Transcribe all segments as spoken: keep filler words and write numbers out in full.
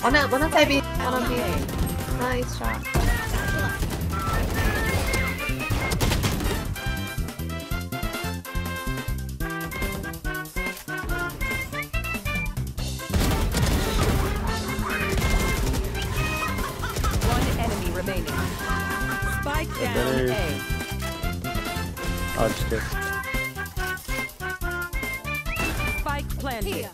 Why not? Why not I be one of you? Nice shot. One enemy remaining. Spike down A. I'll just. Here.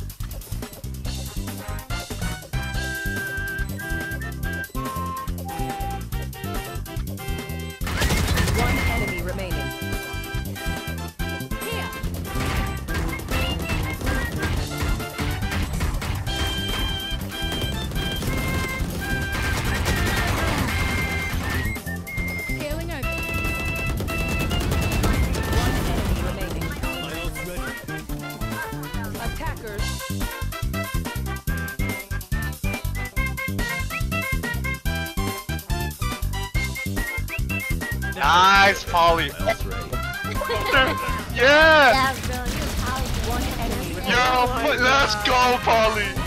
One enemy remaining. Here. Scaling over. One enemy remaining. Attackers. Nice Polly. That's right. Yeah. Yo, let's go, Polly.